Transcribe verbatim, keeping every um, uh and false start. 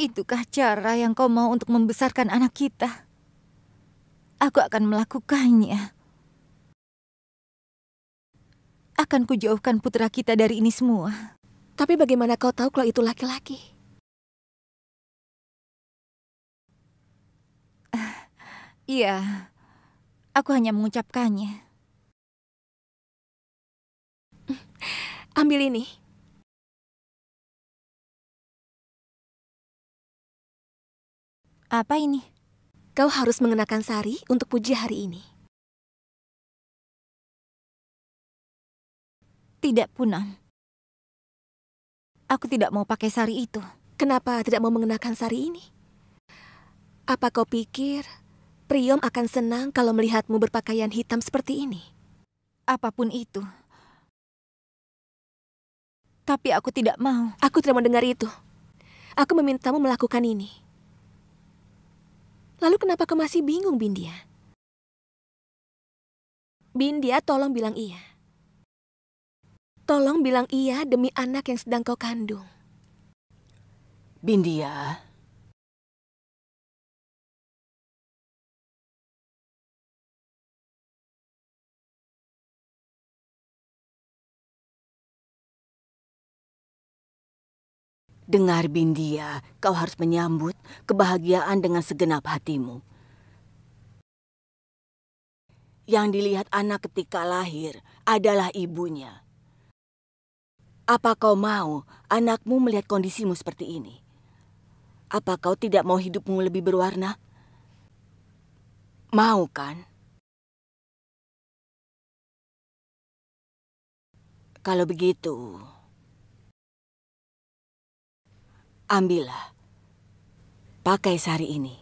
Itukah cara yang kau mau untuk membesarkan anak kita? Aku akan melakukannya. Akan kujauhkan putra kita dari ini semua. Tapi bagaimana kau tahu kalau itu laki-laki? Uh, iya, aku hanya mengucapkannya. Ambil ini. Apa ini? Kau harus mengenakan sari untuk puji hari ini. Tidak, Punam. Aku tidak mau pakai sari itu. Kenapa tidak mau mengenakan sari ini? Apa kau pikir Priyom akan senang kalau melihatmu berpakaian hitam seperti ini? Apapun itu. Tapi aku tidak mau. Aku tidak mendengar itu. Aku memintamu melakukan ini. Lalu kenapa kau masih bingung, Bindia? Bindia, tolong bilang iya. Tolong bilang iya demi anak yang sedang kau kandung. Bindia. Dengar, Bindia, kau harus menyambut kebahagiaan dengan segenap hatimu. Yang dilihat anak ketika lahir adalah ibunya. Apa kau mau anakmu melihat kondisimu seperti ini? Apa kau tidak mau hidupmu lebih berwarna? Mau kan? Kalau begitu... ambillah, pakai sari ini.